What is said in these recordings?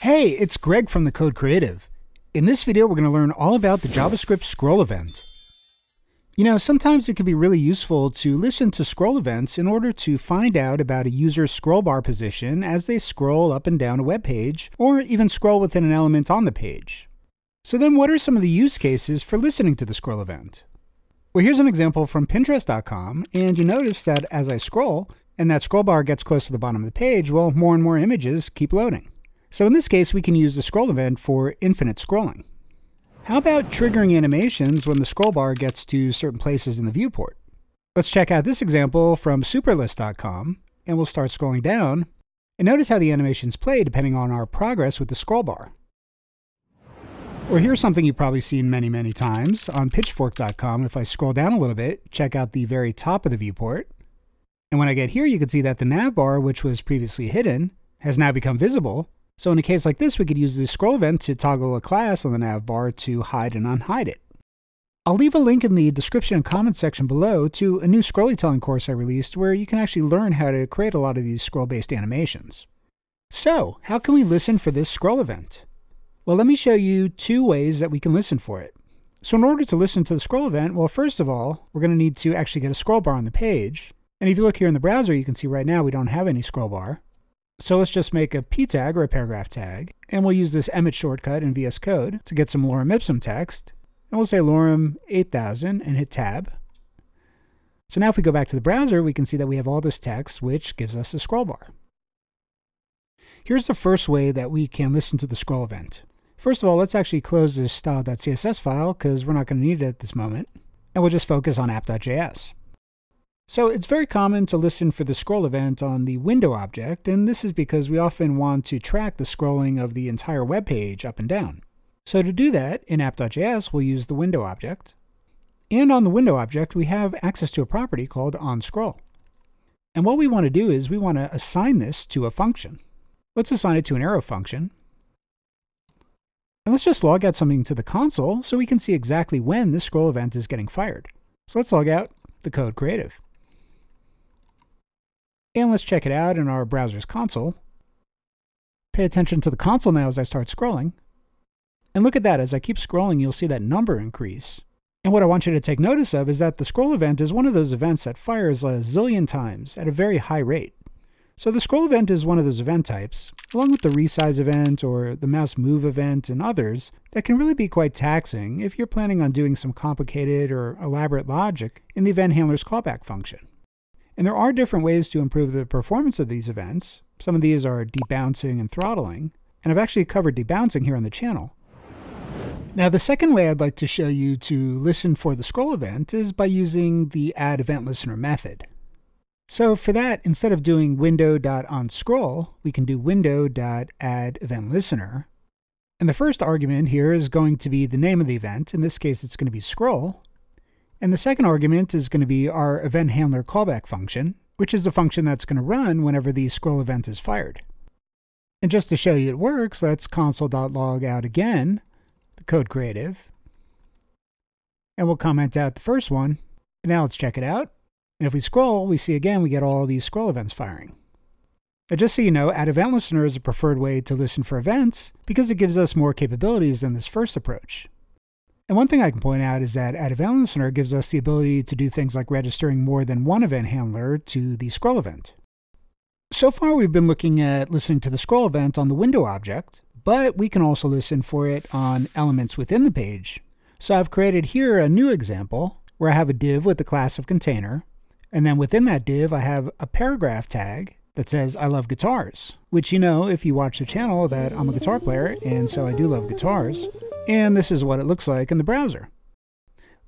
Hey, it's Gregg from The Code Creative. In this video, we're going to learn all about the JavaScript scroll event. You know, sometimes it can be really useful to listen to scroll events in order to find out about a user's scroll bar position as they scroll up and down a web page, or even scroll within an element on the page. So then what are some of the use cases for listening to the scroll event? Well, here's an example from Pinterest.com, and you notice that as I scroll, and that scroll bar gets close to the bottom of the page, well, more and more images keep loading. So in this case, we can use the scroll event for infinite scrolling. How about triggering animations when the scroll bar gets to certain places in the viewport? Let's check out this example from superlist.com, and we'll start scrolling down, and notice how the animations play depending on our progress with the scroll bar. Or here's something you've probably seen many, many times. On pitchfork.com, if I scroll down a little bit, check out the very top of the viewport. And when I get here, you can see that the nav bar, which was previously hidden, has now become visible. So in a case like this, we could use the scroll event to toggle a class on the nav bar to hide and unhide it. I'll leave a link in the description and comments section below to a new scrollytelling course I released where you can actually learn how to create a lot of these scroll-based animations. So, how can we listen for this scroll event? Well, let me show you two ways that we can listen for it. So in order to listen to the scroll event, well, first of all, we're going to need to actually get a scroll bar on the page. And if you look here in the browser, you can see right now we don't have any scroll bar. So let's just make a p tag, or a paragraph tag, and we'll use this emit shortcut in VS Code to get some lorem ipsum text. And we'll say lorem 8000 and hit tab. So now if we go back to the browser, we can see that we have all this text, which gives us a scroll bar. Here's the first way that we can listen to the scroll event. First of all, let's actually close this style.css file because we're not going to need it at this moment. And we'll just focus on app.js. So it's very common to listen for the scroll event on the window object, and this is because we often want to track the scrolling of the entire web page up and down. So to do that, in app.js, we'll use the window object. And on the window object, we have access to a property called onScroll. And what we want to do is we want to assign this to a function. Let's assign it to an arrow function. And let's just log out something to the console so we can see exactly when this scroll event is getting fired. So let's log out The Code Creative. And let's check it out in our browser's console. Pay attention to the console now as I start scrolling. And look at that, as I keep scrolling, you'll see that number increase. And what I want you to take notice of is that the scroll event is one of those events that fires a zillion times at a very high rate. So the scroll event is one of those event types, along with the resize event or the mouse move event and others, that can really be quite taxing if you're planning on doing some complicated or elaborate logic in the event handler's callback function. And there are different ways to improve the performance of these events. Some of these are debouncing and throttling, and I've actually covered debouncing here on the channel. Now, the second way I'd like to show you to listen for the scroll event is by using the add event listener method. So for that, instead of doing window.onScroll, we can do window.add event listener. And the first argument here is going to be the name of the event. In this case, it's going to be scroll. And the second argument is going to be our event handler callback function, which is the function that's going to run whenever the scroll event is fired. And just to show you it works, let's console.log out again, The Code Creative. And we'll comment out the first one. And now let's check it out. And if we scroll, we see again, we get all these scroll events firing. Now just so you know, add event listener is a preferred way to listen for events because it gives us more capabilities than this first approach. And one thing I can point out is that Add Event Listener gives us the ability to do things like registering more than one event handler to the scroll event. So far, we've been looking at listening to the scroll event on the window object, but we can also listen for it on elements within the page. So I've created here a new example where I have a div with the class of container. And then within that div, I have a paragraph tag that says, I love guitars, which you know, if you watch the channel, that I'm a guitar player, and so I do love guitars. And this is what it looks like in the browser.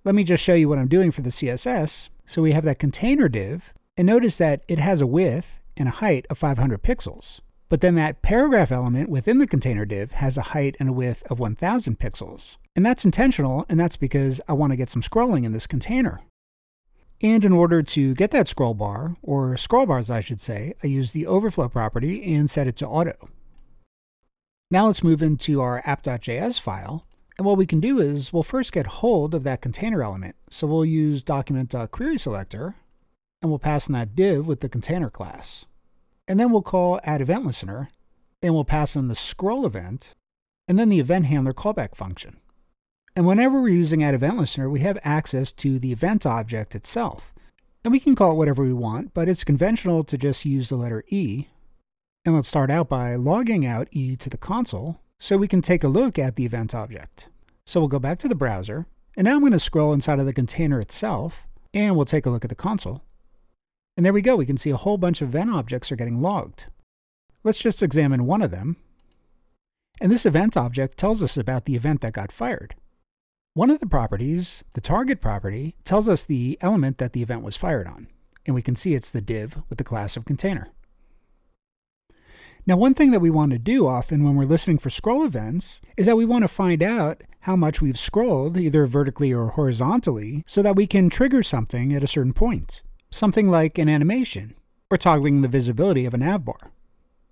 Let me just show you what I'm doing for the CSS. So we have that container div, and notice that it has a width and a height of 500 pixels. But then that paragraph element within the container div has a height and a width of 1000 pixels. And that's intentional, and that's because I want to get some scrolling in this container. And in order to get that scroll bar, or scroll bars I should say, I use the overflow property and set it to auto. Now let's move into our app.js file. And what we can do is we'll first get hold of that container element. So we'll use document.querySelector, and we'll pass in that div with the container class. And then we'll call addEventListener, and we'll pass in the scroll event and then the event handler callback function. And whenever we're using @EventListener, we have access to the event object itself. And we can call it whatever we want, but it's conventional to just use the letter E. And let's start out by logging out E to the console so we can take a look at the event object. So we'll go back to the browser, and now I'm going to scroll inside of the container itself, and we'll take a look at the console. And there we go, we can see a whole bunch of event objects are getting logged. Let's just examine one of them. And this event object tells us about the event that got fired. One of the properties, the target property, tells us the element that the event was fired on. And we can see it's the div with the class of container. Now, one thing that we want to do often when we're listening for scroll events is that we want to find out how much we've scrolled, either vertically or horizontally, so that we can trigger something at a certain point. Something like an animation, or toggling the visibility of a nav bar.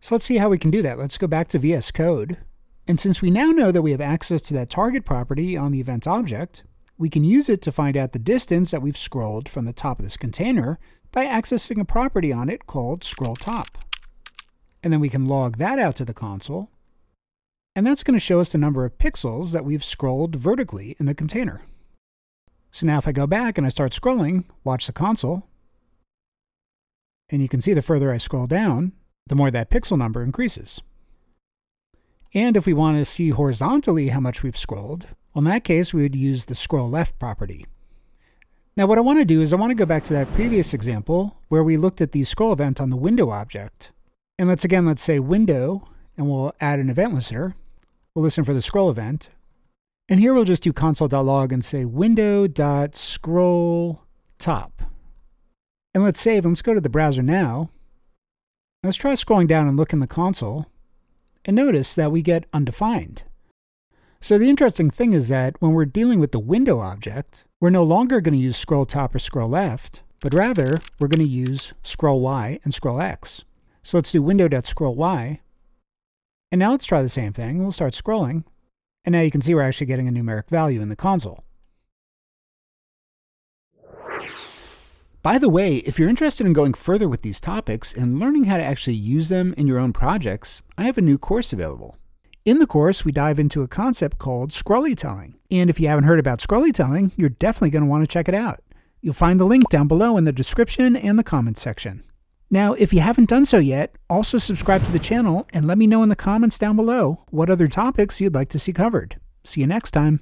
So let's see how we can do that. Let's go back to VS Code. And since we now know that we have access to that target property on the event object, we can use it to find out the distance that we've scrolled from the top of this container by accessing a property on it called scrollTop. And then we can log that out to the console. And that's going to show us the number of pixels that we've scrolled vertically in the container. So now if I go back and I start scrolling, watch the console, and you can see the further I scroll down, the more that pixel number increases. And if we want to see horizontally how much we've scrolled, well, in that case, we would use the scrollLeft property. Now, what I want to do is I want to go back to that previous example where we looked at the scroll event on the window object. And let's say window, and we'll add an event listener. We'll listen for the scroll event. And here we'll just do console.log and say window.scrollTop. And let's save, and let's go to the browser now. Let's try scrolling down and look in the console, and notice that we get undefined. So the interesting thing is that when we're dealing with the window object, we're no longer going to use scroll top or scroll left, but rather we're going to use scroll Y and scroll X. So let's do window.scrollY. And now let's try the same thing. We'll start scrolling. And now you can see we're actually getting a numeric value in the console. By the way, if you're interested in going further with these topics and learning how to actually use them in your own projects, I have a new course available. In the course, we dive into a concept called scrollytelling. And if you haven't heard about scrollytelling, you're definitely going to want to check it out. You'll find the link down below in the description and the comments section. Now, if you haven't done so yet, also subscribe to the channel and let me know in the comments down below what other topics you'd like to see covered. See you next time.